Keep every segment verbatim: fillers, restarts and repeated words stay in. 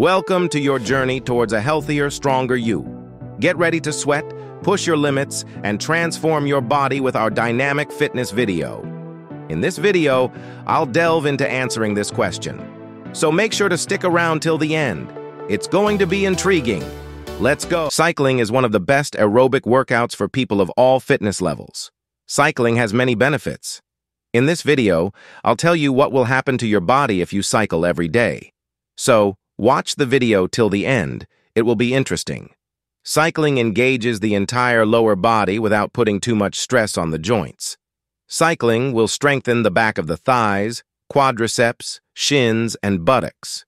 Welcome to your journey towards a healthier, stronger you. Get ready to sweat, push your limits, and transform your body with our dynamic fitness video. In this video, I'll delve into answering this question. So make sure to stick around till the end. It's going to be intriguing. Let's go. Cycling is one of the best aerobic workouts for people of all fitness levels. Cycling has many benefits. In this video, I'll tell you what will happen to your body if you cycle every day. So, watch the video till the end, it will be interesting. Cycling engages the entire lower body without putting too much stress on the joints. Cycling will strengthen the back of the thighs, quadriceps, shins, and buttocks.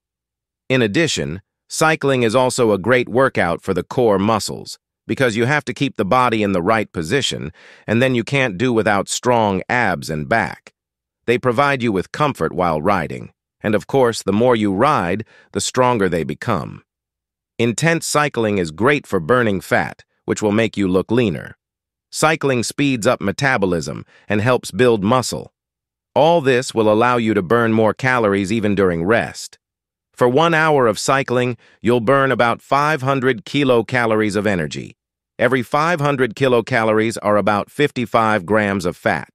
In addition, cycling is also a great workout for the core muscles, because you have to keep the body in the right position, and then you can't do without strong abs and back. They provide you with comfort while riding. And of course, the more you ride, the stronger they become. Intense cycling is great for burning fat, which will make you look leaner. Cycling speeds up metabolism and helps build muscle. All this will allow you to burn more calories even during rest. For one hour of cycling, you'll burn about five hundred kilocalories of energy. Every five hundred kilocalories are about fifty-five grams of fat.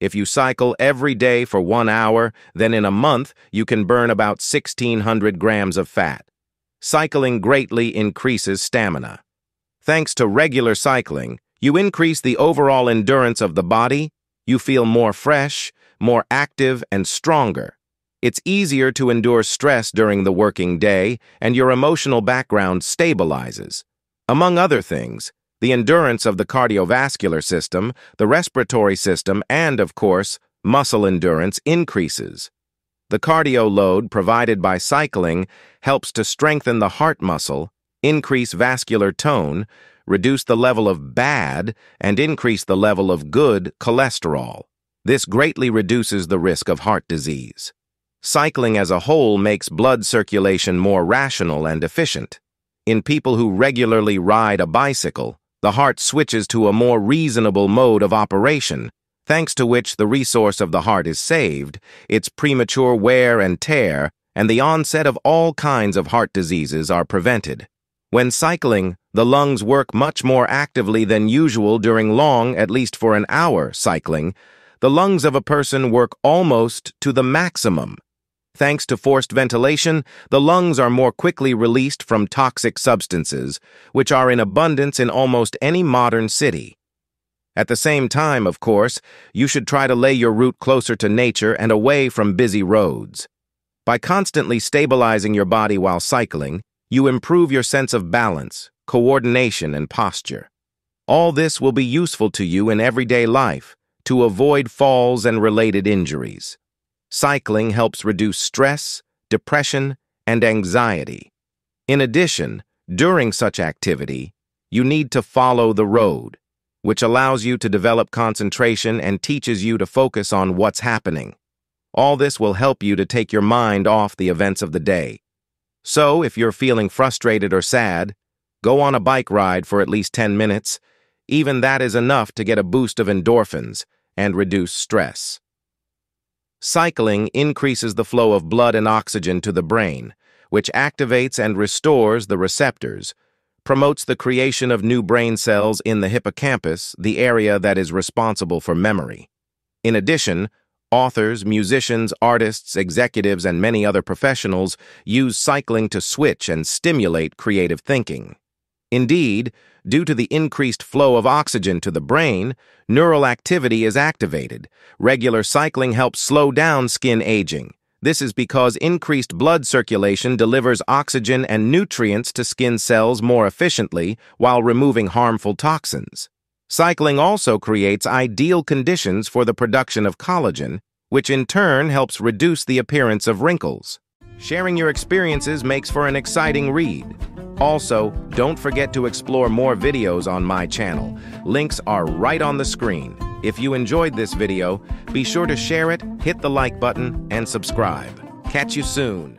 If you cycle every day for one hour, then in a month, you can burn about sixteen hundred grams of fat. Cycling greatly increases stamina. Thanks to regular cycling, you increase the overall endurance of the body, you feel more fresh, more active, and stronger. It's easier to endure stress during the working day, and your emotional background stabilizes. Among other things, the endurance of the cardiovascular system, the respiratory system, and, of course, muscle endurance increases. The cardio load provided by cycling helps to strengthen the heart muscle, increase vascular tone, reduce the level of bad, and increase the level of good cholesterol. This greatly reduces the risk of heart disease. Cycling as a whole makes blood circulation more rational and efficient. In people who regularly ride a bicycle, the heart switches to a more reasonable mode of operation, thanks to which the resource of the heart is saved, its premature wear and tear, and the onset of all kinds of heart diseases are prevented. When cycling, the lungs work much more actively than usual during long, at least for an hour, cycling. The lungs of a person work almost to the maximum. Thanks to forced ventilation, the lungs are more quickly released from toxic substances, which are in abundance in almost any modern city. At the same time, of course, you should try to lay your route closer to nature and away from busy roads. By constantly stabilizing your body while cycling, you improve your sense of balance, coordination, and posture. All this will be useful to you in everyday life to avoid falls and related injuries. Cycling helps reduce stress, depression, and anxiety. In addition, during such activity, you need to follow the road, which allows you to develop concentration and teaches you to focus on what's happening. All this will help you to take your mind off the events of the day. So, if you're feeling frustrated or sad, go on a bike ride for at least ten minutes. Even that is enough to get a boost of endorphins and reduce stress. Cycling increases the flow of blood and oxygen to the brain, which activates and restores the receptors, promotes the creation of new brain cells in the hippocampus, the area that is responsible for memory. In addition, authors, musicians, artists, executives, and many other professionals use cycling to switch and stimulate creative thinking. Indeed, due to the increased flow of oxygen to the brain, neural activity is activated. Regular cycling helps slow down skin aging. This is because increased blood circulation delivers oxygen and nutrients to skin cells more efficiently while removing harmful toxins. Cycling also creates ideal conditions for the production of collagen, which in turn helps reduce the appearance of wrinkles. Sharing your experiences makes for an exciting read. Also, don't forget to explore more videos on my channel. Links are right on the screen. If you enjoyed this video, be sure to share it, hit the like button, and subscribe. Catch you soon.